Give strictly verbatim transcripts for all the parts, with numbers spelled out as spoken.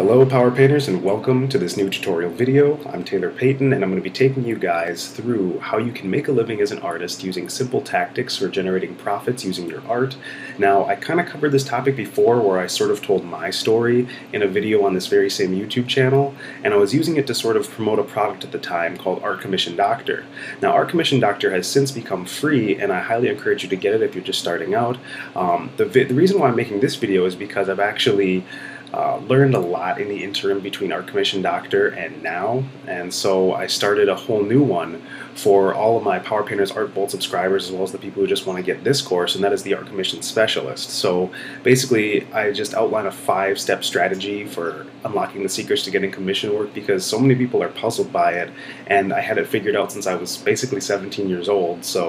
Hello Power Painters and welcome to this new tutorial video. I'm Taylor Payton and I'm going to be taking you guys through how you can make a living as an artist using simple tactics for generating profits using your art. Now I kind of covered this topic before where I sort of told my story in a video on this very same YouTube channel, and I was using it to sort of promote a product at the time called Art Commission Doctor. Now Art Commission Doctor has since become free and I highly encourage you to get it if you're just starting out. Um, the, the reason why I'm making this video is because I've actually Uh, learned a lot in the interim between Art Commission Doctor and now, and so I started a whole new one for all of my Power Painters Art Bolt subscribers as well as the people who just want to get this course, and that is the Art Commission Specialist. So basically I just outline a five-step strategy for unlocking the secrets to getting commission work because so many people are puzzled by it, and I had it figured out since I was basically seventeen years old, so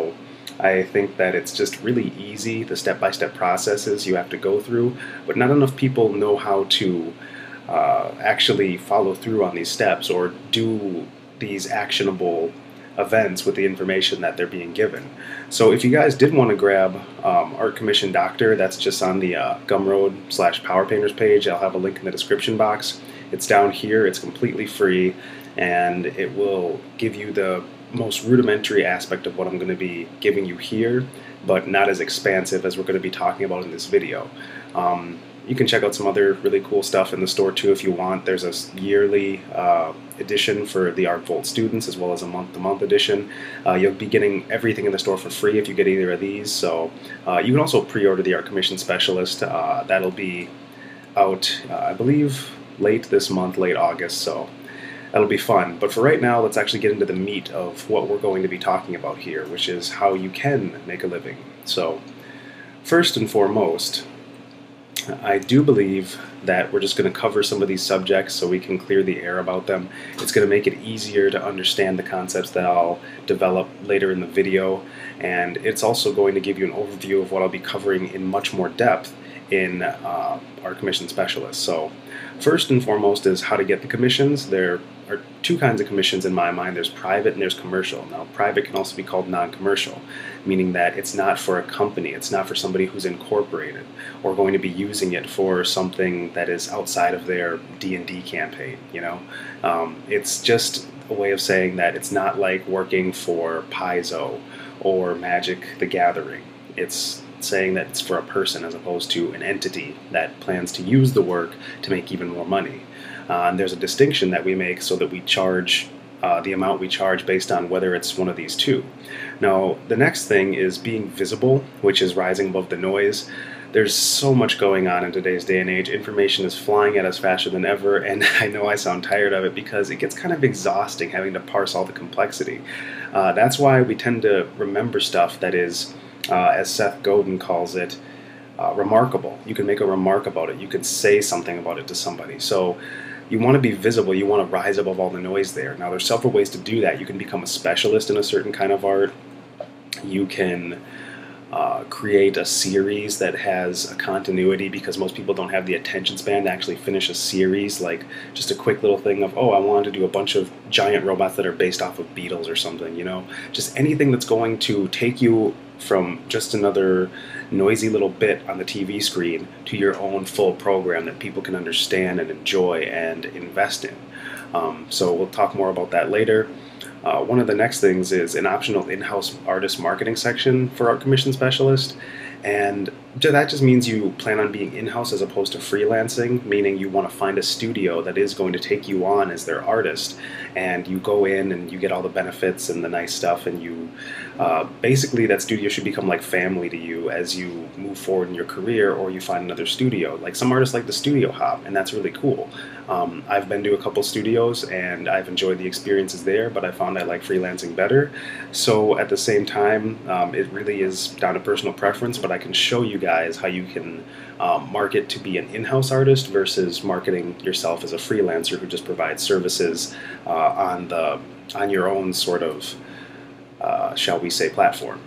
I think that it's just really easy, the step-by-step processes you have to go through, but not enough people know how to uh, actually follow through on these steps or do these actionable events with the information that they're being given. So if you guys did want to grab um, Art Commission Doctor, that's just on the uh, Gumroad slash Power Painters page. I'll have a link in the description box. It's down here, it's completely free, and it will give you the most rudimentary aspect of what I'm going to be giving you here, but not as expansive as we're going to be talking about in this video. Um, you can check out some other really cool stuff in the store too if you want. There's a yearly uh, edition for the Art Vault students as well as a month-to-month edition. Uh, you'll be getting everything in the store for free if you get either of these, so uh, you can also pre-order the Art Commission Specialist. Uh, that'll be out, uh, I believe, late this month, late August, so that'll be fun. But for right now, let's actually get into the meat of what we're going to be talking about here, which is how you can make a living. So first and foremost, I do believe that we're just going to cover some of these subjects so we can clear the air about them. It's going to make it easier to understand the concepts that I'll develop later in the video, and it's also going to give you an overview of what I'll be covering in much more depth in uh, Art Commission Specialist. So first and foremost is how to get the commissions. There are two kinds of commissions in my mind. There's private and there's commercial. Now private can also be called non-commercial, meaning that it's not for a company, it's not for somebody who's incorporated or going to be using it for something that is outside of their D and D campaign, you know. Um, it's just a way of saying that it's not like working for Paizo or Magic the Gathering. It's saying that it's for a person as opposed to an entity that plans to use the work to make even more money. Uh, and there's a distinction that we make so that we charge uh, the amount we charge based on whether it's one of these two. Now, the next thing is being visible, which is rising above the noise. There's so much going on in today's day and age. Information is flying at us faster than ever, and I know I sound tired of it because it gets kind of exhausting having to parse all the complexity. Uh, that's why we tend to remember stuff that is Uh, as Seth Godin calls it, uh, remarkable. You can make a remark about it. You can say something about it to somebody. So you want to be visible. You want to rise above all the noise there. Now, there's several ways to do that. You can become a specialist in a certain kind of art. You can uh, create a series that has a continuity because most people don't have the attention span to actually finish a series, like just a quick little thing of, oh, I wanted to do a bunch of giant robots that are based off of beetles or something, you know? Just anything that's going to take you from just another noisy little bit on the T V screen to your own full program that people can understand and enjoy and invest in. Um, so we'll talk more about that later. Uh, one of the next things is an optional in-house artist marketing section for Art Commission Specialist. And that just means you plan on being in-house as opposed to freelancing, meaning you want to find a studio that is going to take you on as their artist, and you go in and you get all the benefits and the nice stuff, and you uh, basically that studio should become like family to you as you move forward in your career or you find another studio. Like some artists like the studio hop, and that's really cool. Um, I've been to a couple studios and I've enjoyed the experiences there, but I found I like freelancing better. So at the same time, um, it really is down to personal preference, but I can show you guys how you can um, market to be an in-house artist versus marketing yourself as a freelancer who just provides services uh, on the on your own sort of, uh, shall we say, platform.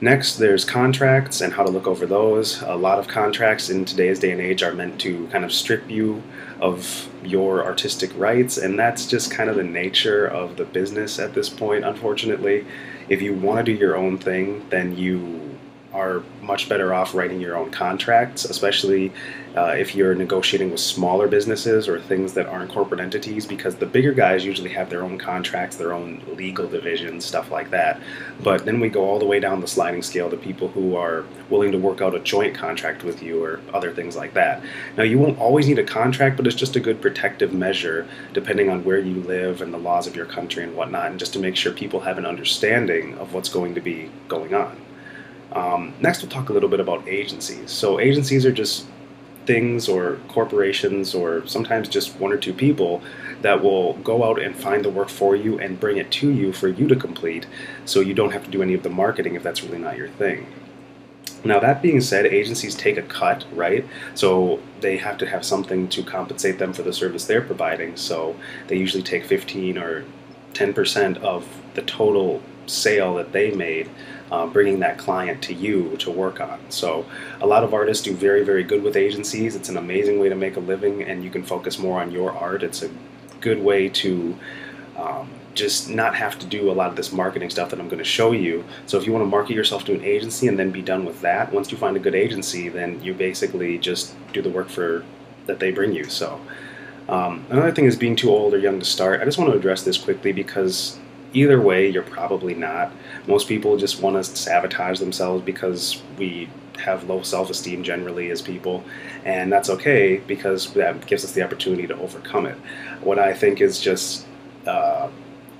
Next, there's contracts and how to look over those. A lot of contracts in today's day and age are meant to kind of strip you of your artistic rights, and that's just kind of the nature of the business at this point, unfortunately. If you want to do your own thing, then you are much better off writing your own contracts, especially uh, if you're negotiating with smaller businesses or things that aren't corporate entities, because the bigger guys usually have their own contracts, their own legal divisions, stuff like that. But then we go all the way down the sliding scale to people who are willing to work out a joint contract with you or other things like that. Now, you won't always need a contract, but it's just a good protective measure depending on where you live and the laws of your country and whatnot, and just to make sure people have an understanding of what's going to be going on. Um, next, we'll talk a little bit about agencies. So agencies are just things or corporations or sometimes just one or two people that will go out and find the work for you and bring it to you for you to complete, so you don't have to do any of the marketing if that's really not your thing. Now, that being said, agencies take a cut, right? So they have to have something to compensate them for the service they're providing, so they usually take fifteen or ten percent of the total sale that they made, uh, bringing that client to you to work on. So a lot of artists do very, very good with agencies. It's an amazing way to make a living, and you can focus more on your art. It's a good way to um, just not have to do a lot of this marketing stuff that I'm going to show you. So if you want to market yourself to an agency and then be done with that, once you find a good agency, then you basically just do the work for that they bring you. So um, another thing is being too old or young to start. I just want to address this quickly because either way, you're probably not. Most people just want to sabotage themselves because we have low self-esteem generally as people, and that's okay because that gives us the opportunity to overcome it. What I think is just uh,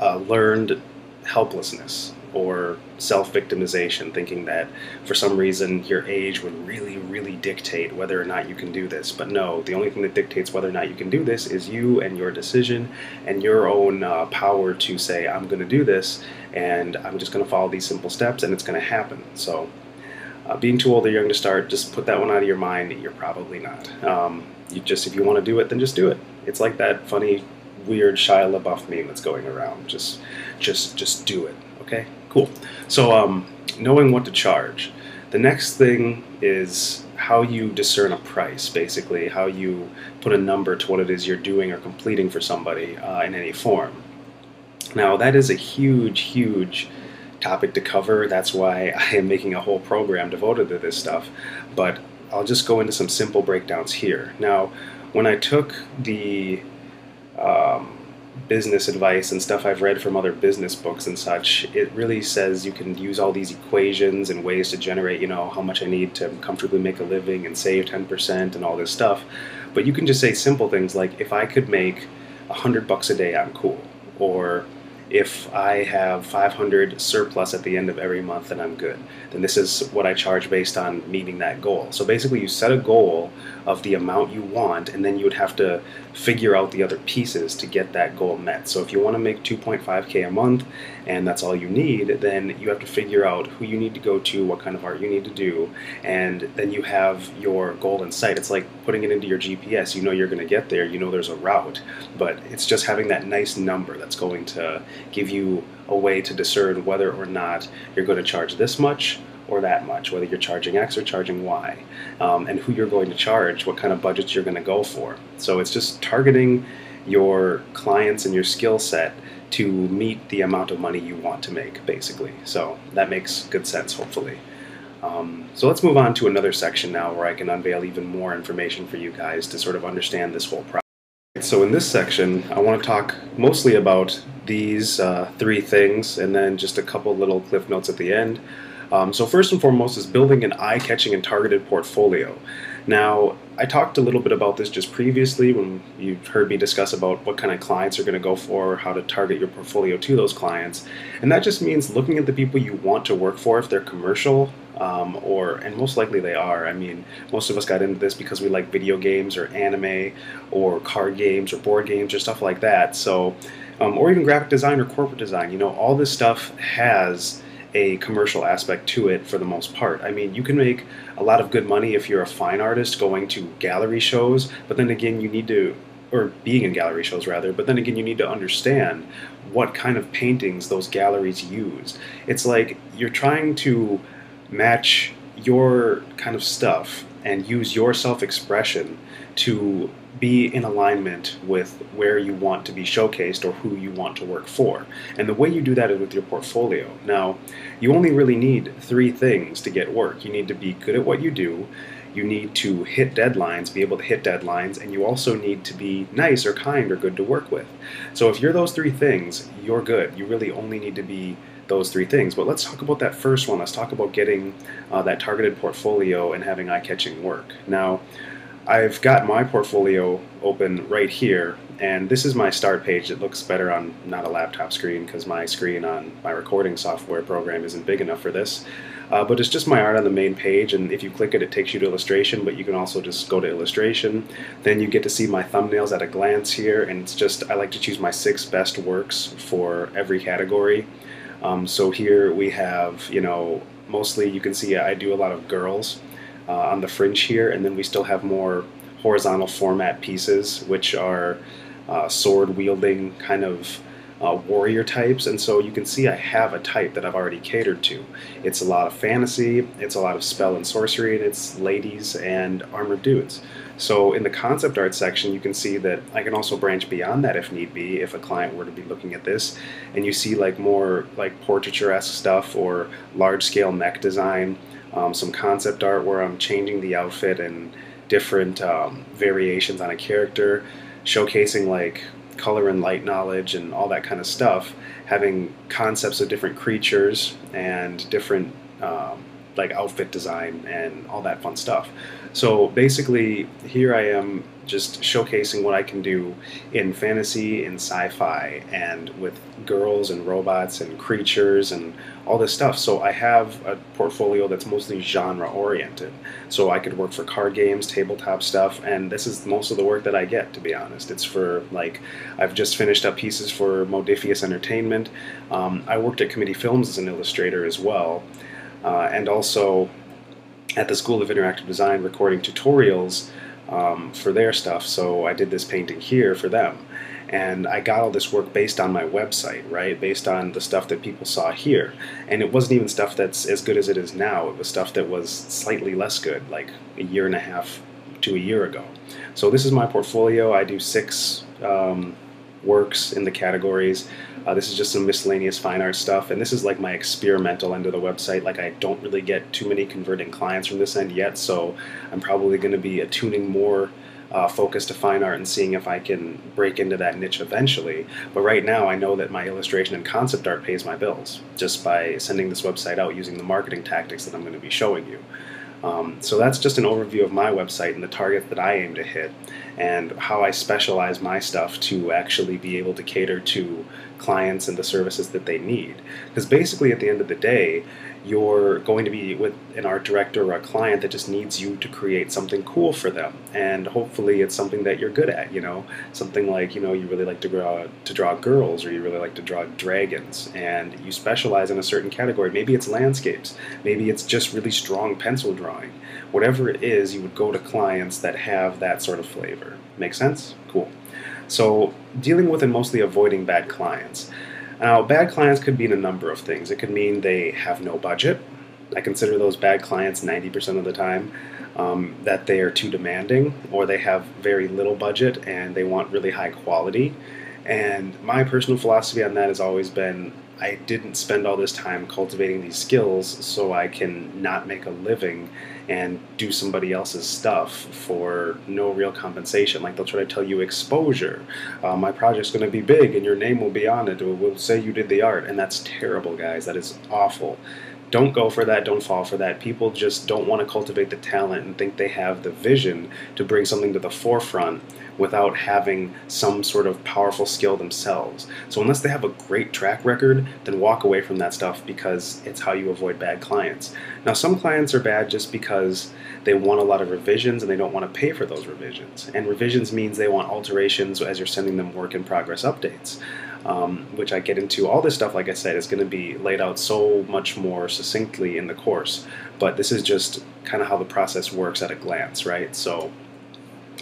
a learned helplessness or self-victimization, thinking that for some reason your age would really, really dictate whether or not you can do this. But no, the only thing that dictates whether or not you can do this is you and your decision and your own uh, power to say, I'm going to do this, and I'm just going to follow these simple steps, and it's going to happen. So uh, being too old or young to start, just put that one out of your mind. You're probably not. Um, you just, if you want to do it, then just do it. It's like that funny, weird Shia LaBeouf meme that's going around. Just, just, just do it. Okay, cool. So um, knowing what to charge. The next thing is how you discern a price, basically, how you put a number to what it is you're doing or completing for somebody uh, in any form. Now, that is a huge, huge topic to cover. That's why I am making a whole program devoted to this stuff, but I'll just go into some simple breakdowns here. Now, when I took the um, business advice and stuff I've read from other business books and such, it really says you can use all these equations and ways to generate, you know, how much I need to comfortably make a living and save ten percent and all this stuff. But you can just say simple things like, if I could make a hundred bucks a day, I'm cool. Or if I have five hundred surplus at the end of every month, then I'm good. Then this is what I charge based on meeting that goal. So basically you set a goal of the amount you want, and then you would have to figure out the other pieces to get that goal met. So if you want to make two point five K a month and that's all you need, then you have to figure out who you need to go to, what kind of art you need to do, and then you have your goal in sight. It's like putting it into your G P S. You know you're going to get there, you know there's a route, but it's just having that nice number that's going to give you a way to discern whether or not you're going to charge this much or that much, whether you're charging X or charging Y, um, and who you're going to charge, what kind of budgets you're going to go for. So it's just targeting your clients and your skill set to meet the amount of money you want to make, basically. So that makes good sense, hopefully. Um, so let's move on to another section now where I can unveil even more information for you guys to sort of understand this whole process. So in this section, I want to talk mostly about these uh, three things and then just a couple little cliff notes at the end. Um, so first and foremost is building an eye-catching and targeted portfolio. Now, I talked a little bit about this just previously when you heard me discuss about what kind of clients you're going to go for, how to target your portfolio to those clients. And that just means looking at the people you want to work for, if they're commercial, um, or, and most likely they are. I mean, most of us got into this because we like video games or anime or card games or board games or stuff like that. So, um, or even graphic design or corporate design. You know, all this stuff has a commercial aspect to it for the most part. I mean, you can make a lot of good money if you're a fine artist going to gallery shows, but then again you need to, or being in gallery shows rather, but then again you need to understand what kind of paintings those galleries use. It's like you're trying to match your kind of stuff and use your self-expression to be in alignment with where you want to be showcased or who you want to work for. And the way you do that is with your portfolio. Now, you only really need three things to get work. You need to be good at what you do, you need to hit deadlines, be able to hit deadlines, and you also need to be nice or kind or good to work with. So if you're those three things, you're good. You really only need to be those three things. But let's talk about that first one. Let's talk about getting uh, that targeted portfolio and having eye-catching work. Now, I've got my portfolio open right here, and this is my start page. It looks better on not a laptop screen because my screen on my recording software program isn't big enough for this, uh, but it's just my art on the main page, and if you click it, it takes you to illustration, but you can also just go to illustration. Then you get to see my thumbnails at a glance here, and it's just, I like to choose my six best works for every category. Um, so here we have, you know, mostly you can see I do a lot of girls. Uh, on the fringe here, and then we still have more horizontal format pieces, which are uh, sword-wielding kind of uh, warrior types, and so you can see I have a type that I've already catered to. It's a lot of fantasy, it's a lot of spell and sorcery, and it's ladies and armored dudes. So in the concept art section, you can see that I can also branch beyond that if need be, if a client were to be looking at this, and you see like more like portraiture-esque stuff or large-scale mech design. Um, some concept art where I'm changing the outfit and different um, variations on a character, showcasing like color and light knowledge and all that kind of stuff, having concepts of different creatures and different um, like outfit design and all that fun stuff. So basically here I am just showcasing what I can do in fantasy, in sci-fi, and with girls and robots and creatures and all this stuff. So I have a portfolio that's mostly genre-oriented. So I could work for card games, tabletop stuff, and this is most of the work that I get, to be honest. It's for, like, I've just finished up pieces for Modiphius Entertainment. Um, I worked at Committee Films as an illustrator as well, uh, and also at the School of Interactive Design recording tutorials Um, for their stuff, so I did this painting here for them, and I got all this work based on my website, right, based on the stuff that people saw here, and it wasn't even stuff that's as good as it is now. It was stuff that was slightly less good, like a year and a half to a year ago. So this is my portfolio. I do six um, works in the categories. Uh, this is just some miscellaneous fine art stuff, and this is like my experimental end of the website. Like, I don't really get too many converting clients from this end yet, so I'm probably going to be attuning more uh, focus to fine art and seeing if I can break into that niche eventually. But right now I know that my illustration and concept art pays my bills just by sending this website out using the marketing tactics that I'm going to be showing you. Um, so that's just an overview of my website and the target that I aim to hit and how I specialize my stuff to actually be able to cater to clients and the services that they need. Because basically at the end of the day, you're going to be with an art director or a client that just needs you to create something cool for them, and hopefully it's something that you're good at, you know, something like, you know, you really like to draw to draw girls, or you really like to draw dragons, and you specialize in a certain category. Maybe it's landscapes, maybe it's just really strong pencil drawing. Whatever it is, you would go to clients that have that sort of flavor. Make sense? Cool. So dealing with and mostly avoiding bad clients. Now, bad clients could mean a number of things. It could mean they have no budget. I consider those bad clients ninety percent of the time, um, that they are too demanding, or they have very little budget and they want really high quality. And my personal philosophy on that has always been, I didn't spend all this time cultivating these skills so I can not make a living and do somebody else's stuff for no real compensation. Like, they'll try to tell you exposure. Uh, my project's going to be big and your name will be on it. We'll say you did the art. And that's terrible, guys. That is awful. Don't go for that. Don't fall for that. People just don't want to cultivate the talent and think they have the vision to bring something to the forefront without having some sort of powerful skill themselves. So unless they have a great track record, then walk away from that stuff, because it's how you avoid bad clients. Now, some clients are bad just because they want a lot of revisions and they don't want to pay for those revisions. And revisions means they want alterations as you're sending them work in progress updates. Um, which I get into. All this stuff, like I said, is going to be laid out so much more succinctly in the course, but this is just kind of how the process works at a glance, right? So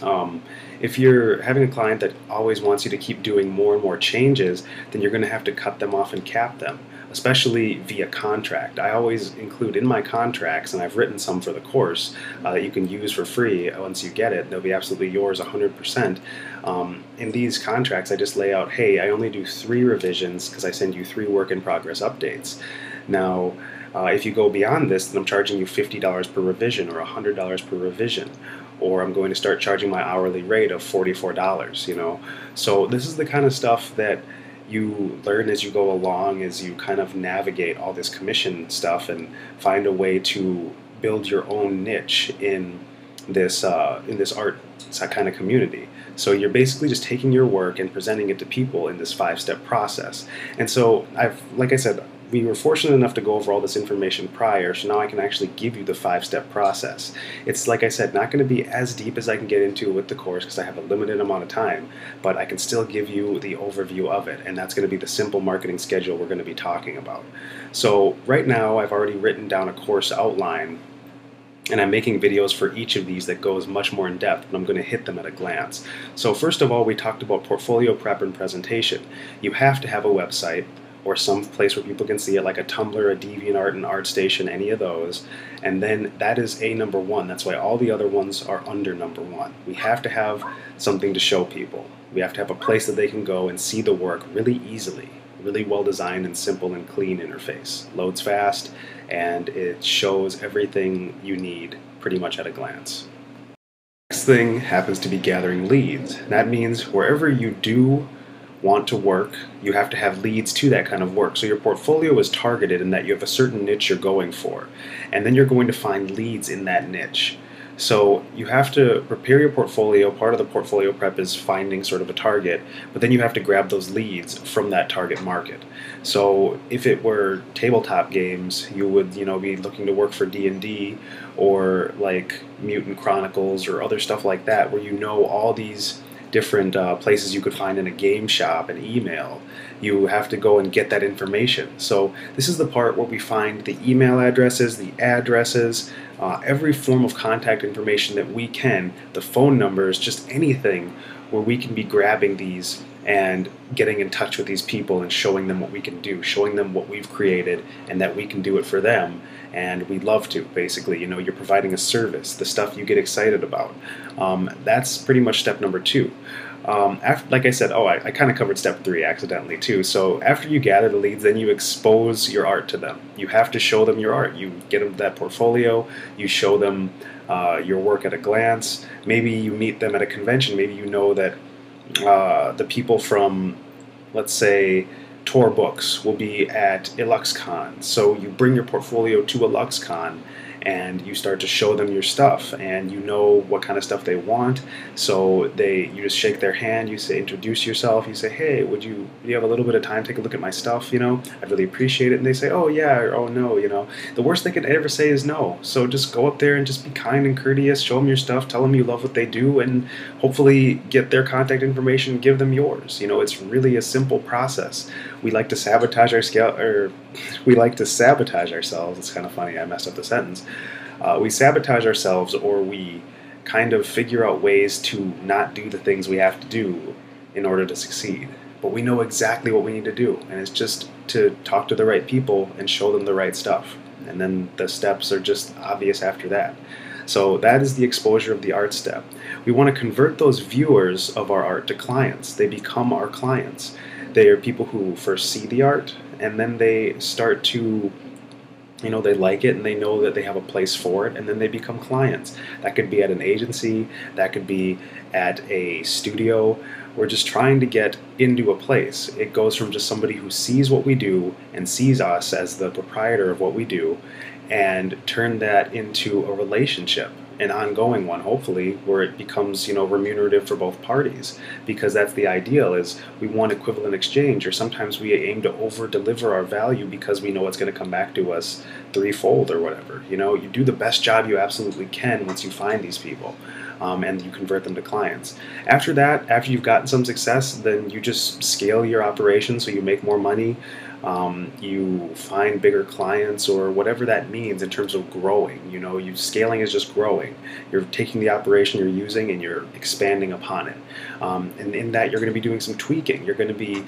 um, if you're having a client that always wants you to keep doing more and more changes, then you're going to have to cut them off and cap them. especially via contract. I always include in my contracts, and I've written some for the course, uh, that you can use for free once you get it. They'll be absolutely yours one hundred percent. Um, in these contracts, I just lay out, hey, I only do three revisions because I send you three work in progress updates. Now, uh, if you go beyond this, then I'm charging you fifty dollars per revision or one hundred dollars per revision, or I'm going to start charging my hourly rate of forty-four dollars, you know. So this is the kind of stuff that you learn as you go along, as you kind of navigate all this commission stuff and find a way to build your own niche in this uh, in this art kind of community. So you're basically just taking your work and presenting it to people in this five-step process. And so I've, like I said, we were fortunate enough to go over all this information prior, so now I can actually give you the five-step process. It's, like I said, not going to be as deep as I can get into with the course because I have a limited amount of time, but I can still give you the overview of it, and that's going to be the simple marketing schedule we're going to be talking about. So right now I've already written down a course outline, and I'm making videos for each of these that goes much more in depth, but I'm going to hit them at a glance. So first of all, we talked about portfolio prep and presentation. You have to have a website, or some place where people can see it, like a Tumblr, a DeviantArt, an ArtStation, any of those. And then that is a number one. That's why all the other ones are under number one. We have to have something to show people. We have to have a place that they can go and see the work really easily, really well designed and simple and clean interface. Loads fast, and it shows everything you need pretty much at a glance. Next thing happens to be gathering leads. That means wherever you do want to work, you have to have leads to that kind of work. So your portfolio is targeted in that you have a certain niche you're going for, and then you're going to find leads in that niche. So you have to prepare your portfolio. Part of the portfolio prep is finding sort of a target, but then you have to grab those leads from that target market. So if it were tabletop games, you would, you know, be looking to work for D and D or like Mutant Chronicles or other stuff like that, where you know all these different uh, places you could find in a game shop, an email. You have to go and get that information. So this is the part where we find the email addresses, the addresses, uh, every form of contact information that we can, the phone numbers, just anything where we can be grabbing these and getting in touch with these people and showing them what we can do, showing them what we've created and that we can do it for them. And we love to, basically, you know, you're providing a service, the stuff you get excited about. Um, that's pretty much step number two. Um, after, like I said, oh, I, I kind of covered step three accidentally too. So after you gather the leads, then you expose your art to them. You have to show them your art. You get them that portfolio, you show them uh, your work at a glance. Maybe you meet them at a convention. Maybe you know that uh, the people from, let's say, Tour Books will be at IluxCon. So you bring your portfolio to IluxCon and you start to show them your stuff, and you know what kind of stuff they want. So they, you just shake their hand, you say, introduce yourself, you say, hey, would you, do you have a little bit of time, take a look at my stuff, you know, I'd really appreciate it. And they say, oh yeah, or oh no, you know. The worst they could ever say is no. So just go up there and just be kind and courteous, show them your stuff, tell them you love what they do, and hopefully get their contact information, give them yours. You know, it's really a simple process. We like to sabotage our scale, or we like to sabotage ourselves. It's kind of funny, I messed up the sentence. Uh, we sabotage ourselves, or we kind of figure out ways to not do the things we have to do in order to succeed. But we know exactly what we need to do, and it's just to talk to the right people and show them the right stuff. And then the steps are just obvious after that. So that is the exposure of the art step. We want to convert those viewers of our art to clients. They become our clients. They are people who first see the art, and then they start to, you know, they like it and they know that they have a place for it, and then they become clients. That could be at an agency, that could be at a studio. We're just trying to get into a place. It goes from just somebody who sees what we do and sees us as the proprietor of what we do, and turn that into a relationship, an ongoing one, hopefully, where it becomes, you know, remunerative for both parties, because that's the ideal, is we want equivalent exchange, or sometimes we aim to over-deliver our value because we know it's going to come back to us threefold or whatever. You know, you do the best job you absolutely can once you find these people, um, and you convert them to clients. After that, after you've gotten some success, then you just scale your operation so you make more money. um, you find bigger clients, or whatever that means in terms of growing. You know, you scaling is just growing. You're taking the operation you're using and you're expanding upon it. Um, and in that, you're going to be doing some tweaking. You're going to be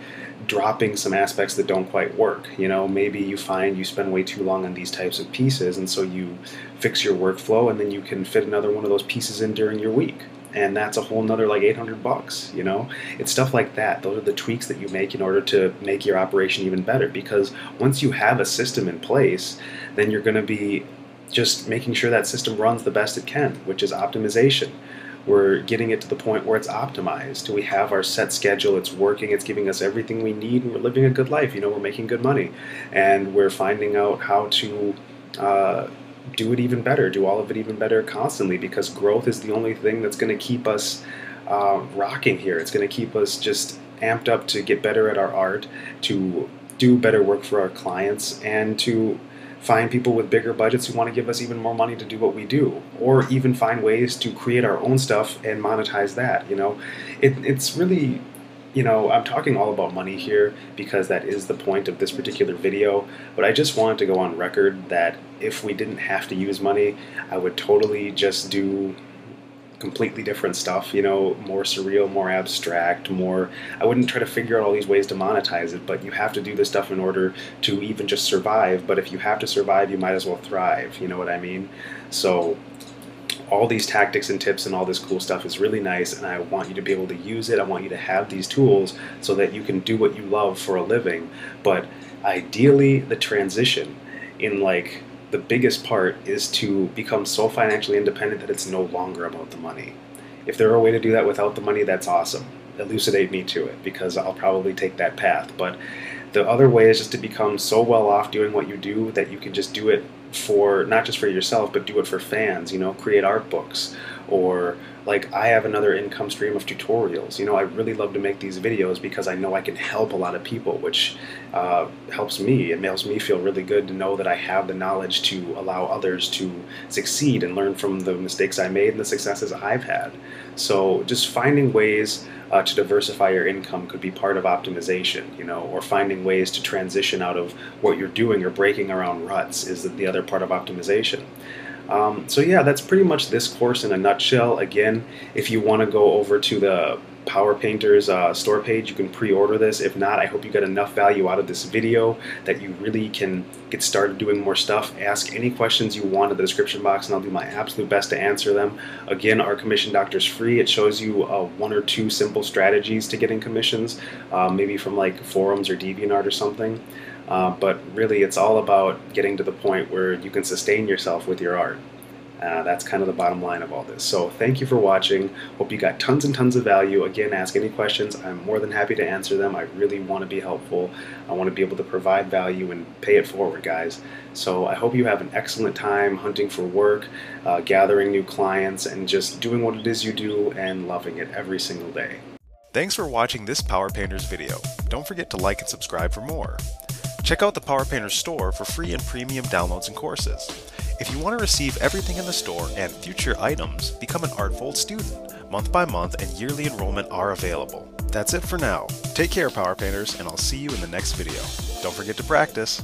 dropping some aspects that don't quite work. You know, maybe you find you spend way too long on these types of pieces, and so you fix your workflow, and then you can fit another one of those pieces in during your week. And that's a whole nother like eight hundred bucks, you know? It's stuff like that. Those are the tweaks that you make in order to make your operation even better, because once you have a system in place, then you're gonna be just making sure that system runs the best it can, which is optimization. We're getting it to the point where it's optimized. We have our set schedule, it's working, it's giving us everything we need, and we're living a good life, you know, we're making good money. And we're finding out how to uh, do it even better, do all of it even better constantly, because growth is the only thing that's going to keep us uh, rocking here. It's going to keep us just amped up to get better at our art, to do better work for our clients, and to find people with bigger budgets who want to give us even more money to do what we do, or even find ways to create our own stuff and monetize that. You know, it, it's really, you know, I'm talking all about money here because that is the point of this particular video, but I just wanted to go on record that if we didn't have to use money, I would totally just do completely different stuff, you know, more surreal, more abstract, more, I wouldn't try to figure out all these ways to monetize it, but you have to do this stuff in order to even just survive. But if you have to survive, you might as well thrive, you know what I mean? So all these tactics and tips and all this cool stuff is really nice, and I want you to be able to use it. I want you to have these tools so that you can do what you love for a living. But ideally, the transition in like the biggest part is to become so financially independent that it's no longer about the money. If there are a way to do that without the money, that's awesome. Elucidate me to it, because I'll probably take that path. But the other way is just to become so well off doing what you do that you can just do it for, not just for yourself, but do it for fans, you know, create art books, or like I have another income stream of tutorials. You know, I really love to make these videos because I know I can help a lot of people, which uh, helps me. It makes me feel really good to know that I have the knowledge to allow others to succeed and learn from the mistakes I made and the successes I've had. So just finding ways uh, to diversify your income could be part of optimization, you know, or finding ways to transition out of what you're doing or breaking around ruts is the other part of optimization. Um, so yeah, that's pretty much this course in a nutshell. Again, if you want to go over to the Power Painters uh, store page, you can pre-order this. If not, I hope you got enough value out of this video that you really can get started doing more stuff. Ask any questions you want in the description box, and I'll do my absolute best to answer them. Again, Art Commission Doctor is free. It shows you uh, one or two simple strategies to getting commissions, uh, maybe from like forums or DeviantArt or something. Uh, but really, it's all about getting to the point where you can sustain yourself with your art. Uh, that's kind of the bottom line of all this. So thank you for watching. Hope you got tons and tons of value. Again, ask any questions. I'm more than happy to answer them. I really want to be helpful. I want to be able to provide value and pay it forward, guys. So I hope you have an excellent time hunting for work, uh, gathering new clients, and just doing what it is you do and loving it every single day. Thanks for watching this Power Painters video. Don't forget to like and subscribe for more. Check out the Power Painters store for free and premium downloads and courses. If you want to receive everything in the store and future items, become an Art Vault student. Month by month and yearly enrollment are available. That's it for now. Take care, Power Painters, and I'll see you in the next video. Don't forget to practice.